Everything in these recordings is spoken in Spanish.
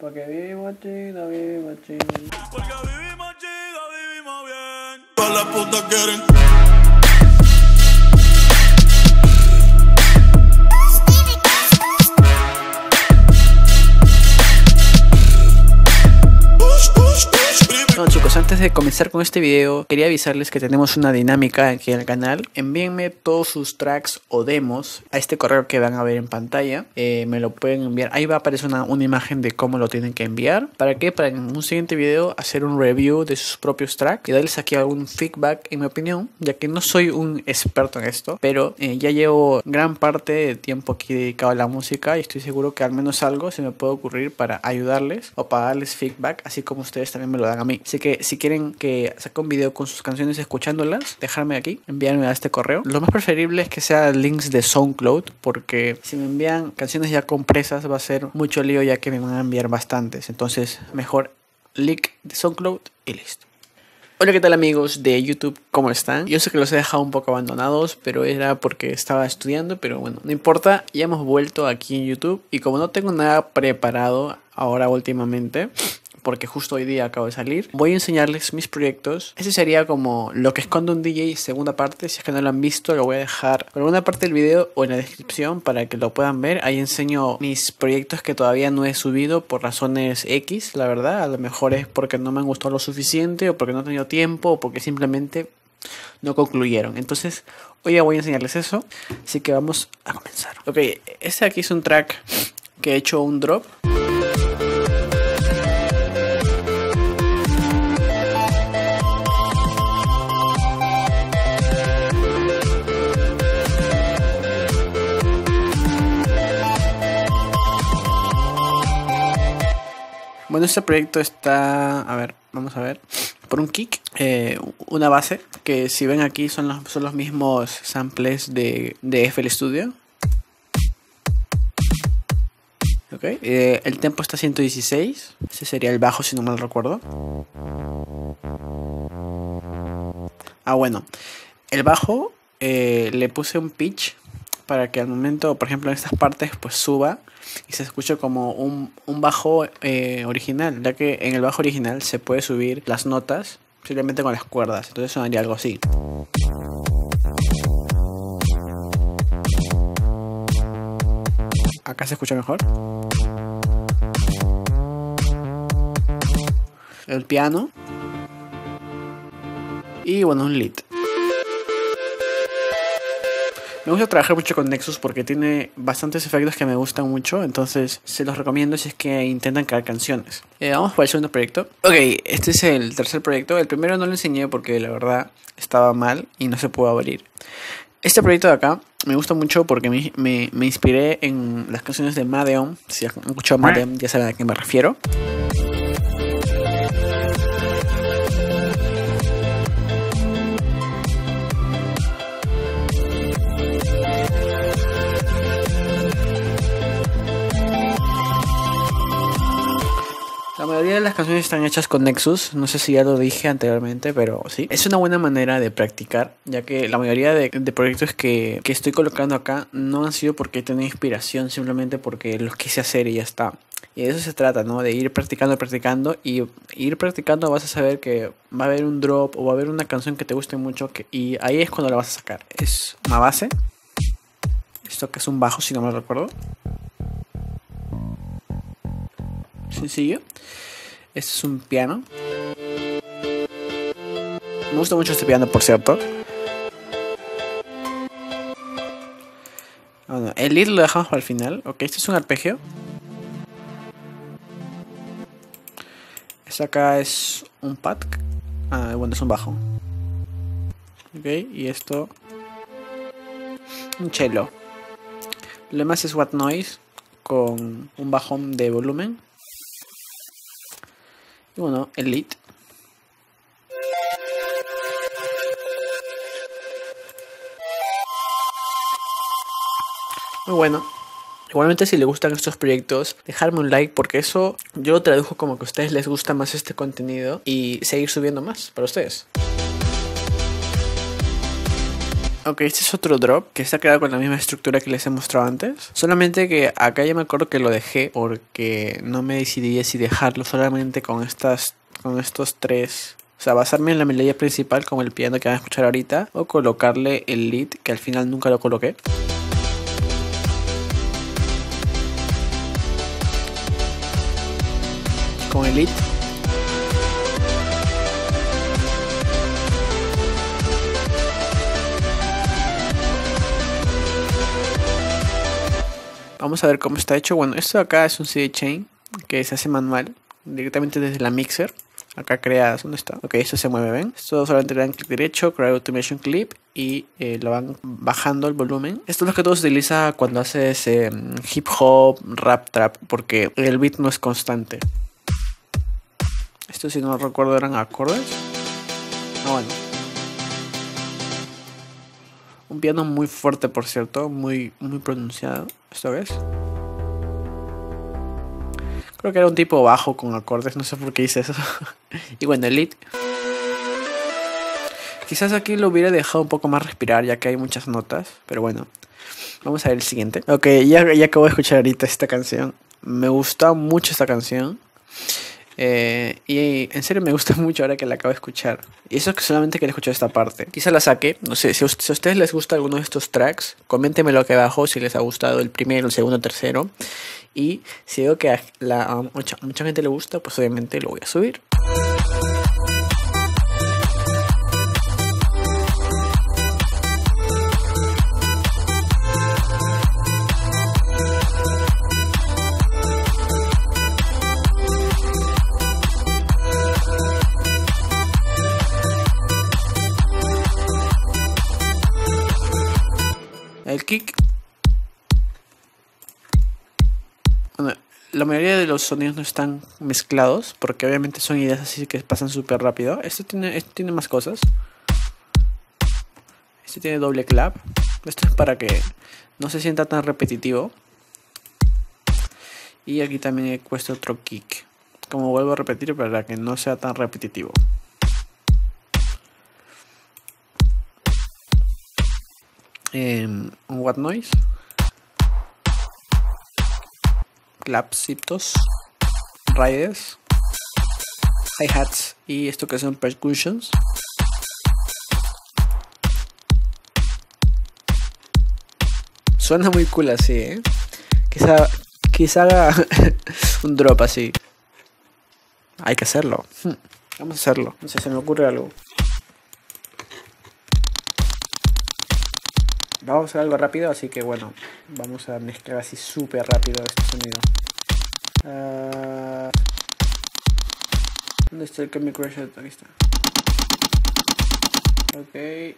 Porque vivimos chido, vivimos chido. Porque vivimos chido, vivimos bien. Todas las putas quieren. Bueno chicos, antes de comenzar con este video quería avisarles que tenemos una dinámica aquí en el canal. Envíenme todos sus tracks o demos a este correo que van a ver en pantalla. Me lo pueden enviar, ahí va a aparecer una imagen de cómo lo tienen que enviar. ¿Para qué? Para en un siguiente video hacer un review de sus propios tracks y darles aquí algún feedback en mi opinión, ya que no soy un experto en esto, pero ya llevo gran parte de tiempo aquí dedicado a la música y estoy seguro que al menos algo se me puede ocurrir para ayudarles o para darles feedback, así como ustedes también me lo dan a mí. Así que si quieren que saque un video con sus canciones escuchándolas, dejarme aquí, enviarme a este correo. Lo más preferible es que sean links de SoundCloud, porque si me envían canciones ya compresas va a ser mucho lío, ya que me van a enviar bastantes. Entonces mejor link de SoundCloud y listo. Hola, ¿qué tal amigos de YouTube? ¿Cómo están? Yo sé que los he dejado un poco abandonados, pero era porque estaba estudiando, pero bueno, no importa, ya hemos vuelto aquí en YouTube. Y como no tengo nada preparado ahora últimamente, porque justo hoy día acabo de salir, voy a enseñarles mis proyectos. Este sería como lo que esconde un DJ, segunda parte. Si es que no lo han visto, lo voy a dejar en alguna parte del video o en la descripción para que lo puedan ver. Ahí enseño mis proyectos que todavía no he subido por razones X, la verdad. A lo mejor es porque no me han gustado lo suficiente, o porque no he tenido tiempo, o porque simplemente no concluyeron. Entonces hoy ya voy a enseñarles eso, así que vamos a comenzar. Ok, este aquí es un track que he hecho un drop. Bueno, este proyecto está, a ver, vamos a ver, por un kick, una base, que si ven aquí son los mismos samples de FL Studio. Ok, el tempo está 116, ese sería el bajo si no mal recuerdo. Ah, bueno, el bajo le puse un pitch para que al momento, por ejemplo en estas partes, pues suba y se escuche como un bajo original, ya que en el bajo original se puede subir las notas simplemente con las cuerdas, entonces sonaría algo así. Acá se escucha mejor. El piano. Y bueno, un lead. Me gusta trabajar mucho con Nexus porque tiene bastantes efectos que me gustan mucho, entonces se los recomiendo si es que intentan crear canciones. Vamos por el segundo proyecto. Ok, este es el tercer proyecto. El primero no lo enseñé porque la verdad estaba mal y no se pudo abrir. Este proyecto de acá me gusta mucho porque me inspiré en las canciones de Madeon. Si han escuchado Madeon ya saben a qué me refiero. La mayoría de las canciones están hechas con Nexus, no sé si ya lo dije anteriormente, pero sí. Es una buena manera de practicar, ya que la mayoría de proyectos que estoy colocando acá no han sido porque he tenido inspiración, simplemente porque los quise hacer y ya está. Y de eso se trata, ¿no? De ir practicando y ir practicando vas a saber que va a haber un drop o va a haber una canción que te guste mucho y ahí es cuando la vas a sacar. Es una base, esto que es un bajo si no me recuerdo. Sencillo. Este es un piano. Me gusta mucho este piano, por cierto. Bueno, el lead lo dejamos para el final. Ok, este es un arpegio. Este acá es un pad. Ah, bueno, es un bajo. Ok, y esto, un cello. Lo demás es white noise con un bajón de volumen. Y bueno, el lead. Muy bueno. Igualmente si les gustan estos proyectos, dejarme un like porque eso yo lo tradujo como que a ustedes les gusta más este contenido y seguir subiendo más para ustedes. Ok, este es otro drop que está creado con la misma estructura que les he mostrado antes. Solamente que acá ya me acuerdo que lo dejé porque no me decidí si dejarlo solamente con estos tres. O sea, basarme en la melodía principal como el piano que van a escuchar ahorita, o colocarle el lead que al final nunca lo coloqué. Con el lead. Vamos a ver cómo está hecho. Bueno, esto de acá es un CD chain que se hace manual directamente desde la mixer. Acá creas, ¿dónde está? Ok, esto se mueve, ¿ven? Esto solamente le dan clic derecho, crear automation clip y lo van bajando el volumen. Esto es lo que todo se utiliza cuando haces hip hop, rap, trap, porque el beat no es constante. Esto, si no recuerdo, eran acordes. Ah, bueno. Un piano muy fuerte, por cierto, muy pronunciado. ¿Esto ves? Creo que era un tipo bajo con acordes, no sé por qué hice eso. Y bueno, el lead. Quizás aquí lo hubiera dejado un poco más respirar, ya que hay muchas notas. Pero bueno, vamos a ver el siguiente. Ok, ya acabo de escuchar ahorita esta canción. Me gusta mucho esta canción. Y en serio me gusta mucho ahora que la acabo de escuchar. Y eso es que solamente quería escuchar esta parte. Quizá la saque, no sé, si a ustedes les gusta alguno de estos tracks, coméntenmelo aquí abajo si les ha gustado el primero, el segundo, el tercero. Y si veo que a mucha gente le gusta, pues obviamente lo voy a subir. El kick. Bueno, la mayoría de los sonidos no están mezclados porque obviamente son ideas así que pasan súper rápido. Esto tiene más cosas. Este tiene doble clap. Esto es para que no se sienta tan repetitivo. Y aquí también he puesto otro kick, como vuelvo a repetir, para que no sea tan repetitivo. Un white noise, clapsitos, riders, hi-hats y esto que son percussions. Suena muy cool así, ¿eh? Quizá haga un drop así. Hay que hacerlo. Vamos a hacerlo. No sé, se me ocurre algo. Vamos a hacer algo rápido, así que bueno, vamos a mezclar así súper rápido este sonido. ¿Dónde está el Chemical Shot? Aquí está. Ok.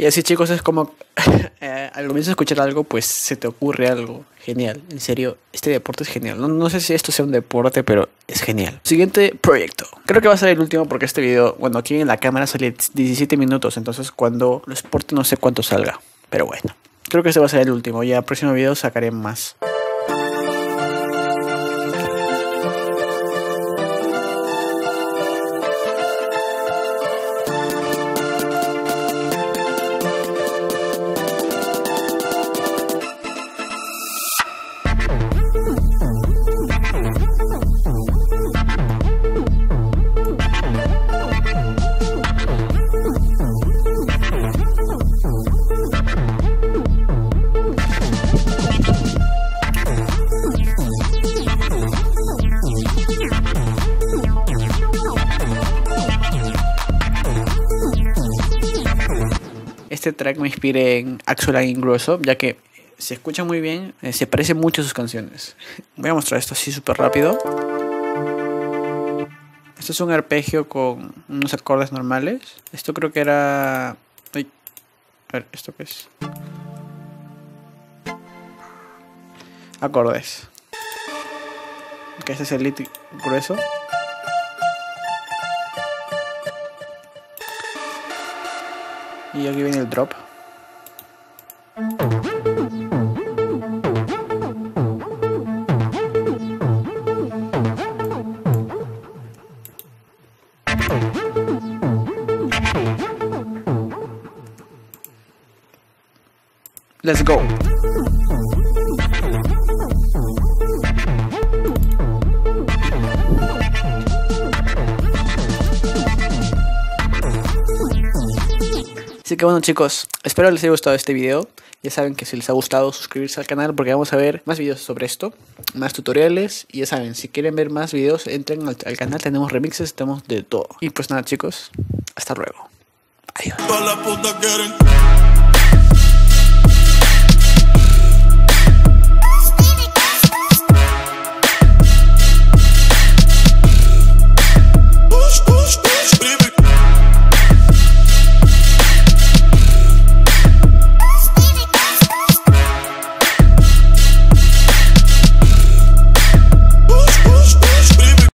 Y así, chicos, es como al comienzo de escuchar algo, pues se te ocurre algo genial. En serio, este deporte es genial. No sé si esto sea un deporte, pero es genial. Siguiente proyecto. Creo que va a ser el último porque este video, bueno, aquí en la cámara sale 17 minutos. Entonces cuando lo exporte no sé cuánto salga. Pero bueno, creo que este va a ser el último. Ya el próximo video sacaré más. Este track me inspira en Axl Ingrosso, ya que se escucha muy bien, se parece mucho a sus canciones. Voy a mostrar esto así súper rápido. Esto es un arpegio con unos acordes normales. Esto creo que era... Ay. A ver, ¿esto qué es? Acordes. Okay, este es el lead grueso. Y aquí viene el drop. Let's go. Así que bueno chicos, espero les haya gustado este video. Ya saben que si les ha gustado suscribirse al canal porque vamos a ver más videos sobre esto, más tutoriales. Y ya saben, si quieren ver más videos entren al canal, tenemos remixes, tenemos de todo. Y pues nada chicos, hasta luego. Adiós.